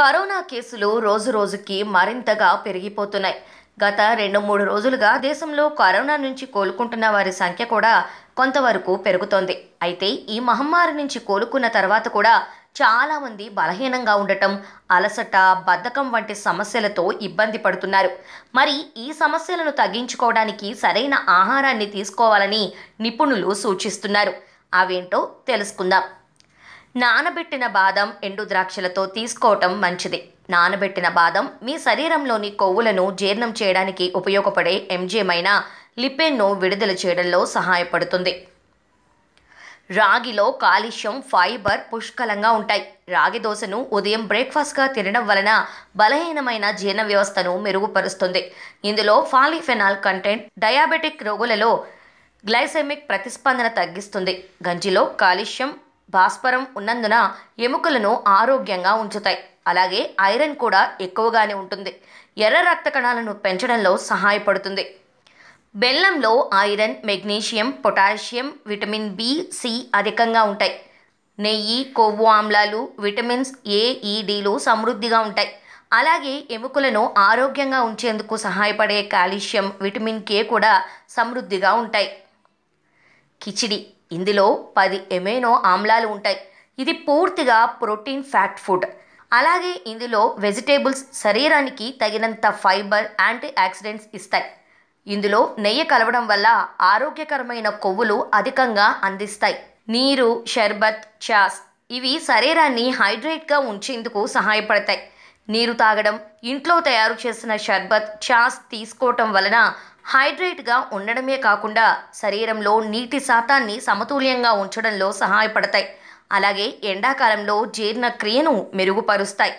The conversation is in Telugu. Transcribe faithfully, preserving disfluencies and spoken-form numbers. కరోనా కేసులు రోజు రోజుకి మరింతగా పెరిగిపోతున్నాయి. గత రెండు మూడు రోజులుగా దేశంలో కరోనా నుంచి కోలుకుంటున్న వారి సంఖ్య కూడా కొంతవరకు పెరుగుతోంది. అయితే ఈ మహమ్మారి నుంచి కోలుకున్న తర్వాత కూడా చాలా మంది బలహీనంగా ఉండటం, అలసట, బద్ధకం వంటి సమస్యలతో ఇబ్బంది పడుతున్నారు. మరి ఈ సమస్యలను తగ్గించుకోవడానికి సరైన ఆహారాన్ని తీసుకోవాలని నిపుణులు సూచిస్తున్నారు. అవేంటో తెలుసుకుందాం. నానబెట్టిన బాదం, ఎండు ద్రాక్షలతో తీసుకోవటం మంచిది. నానబెట్టిన బాదం మీ శరీరంలోని కొవ్వులను జీర్ణం చేయడానికి ఉపయోగపడే ఎంజైమైన లిపెన్ను విడుదల చేయడంలో సహాయపడుతుంది. రాగిలో కాల్షియం, ఫైబర్ పుష్కలంగా ఉంటాయి. రాగి దోశను ఉదయం బ్రేక్ఫాస్ట్గా తినడం వలన బలహీనమైన జీర్ణ వ్యవస్థను మెరుగుపరుస్తుంది. ఇందులో పాలీఫెనాల్ కంటెంట్ డయాబెటిక్ రోగులలో గ్లైసెమిక్ ప్రతిస్పందన తగ్గిస్తుంది. గంజిలో కాల్షియం, భాస్వరం ఉన్నందున ఎముకలను ఆరోగ్యంగా ఉంచుతాయి. అలాగే ఐరన్ కూడా ఎక్కువగానే ఉంటుంది. ఎర్ర రక్త కణాలను పెంచడంలో సహాయపడుతుంది. బెల్లంలో iron, magnesium, potassium, vitamin B, C అధికంగా ఉంటాయి. నెయ్యి, కొవ్వు ఆమ్లాలు, విటమిన్స్ ఏ, ఈ, డీలు సమృద్ధిగా ఉంటాయి. అలాగే ఎముకలను ఆరోగ్యంగా ఉంచేందుకు సహాయపడే కాల్షియం, విటమిన్ కే కూడా సమృద్ధిగా ఉంటాయి. కిచిడి, ఇందులో పది ఎమైనో ఆమ్లాలు ఉంటాయి. ఇది పూర్తిగా ప్రోటీన్, ఫ్యాట్ ఫుడ్. అలాగే ఇందులో వెజిటేబుల్స్ శరీరానికి తగినంత ఫైబర్, యాంటీ ఆక్సిడెంట్స్ ఇస్తాయి. ఇందులో నెయ్యి కలవడం వల్ల ఆరోగ్యకరమైన కొవ్వులు అధికంగా అందిస్తాయి. నీరు, షర్బత్, చాస్ ఇవి శరీరాన్ని హైడ్రేట్గా ఉంచేందుకు సహాయపడతాయి. నీరు తాగడం, ఇంట్లో తయారు చేసిన షర్బత్, చాస్ తీసుకోవటం వలన హైడ్రేట్గా ఉండడమే కాకుండా శరీరంలో నీటి శాతాన్ని సమతుల్యంగా ఉంచడంలో సహాయపడతాయి. అలాగే ఎండాకాలంలో జీర్ణక్రియను మెరుగుపరుస్తాయి.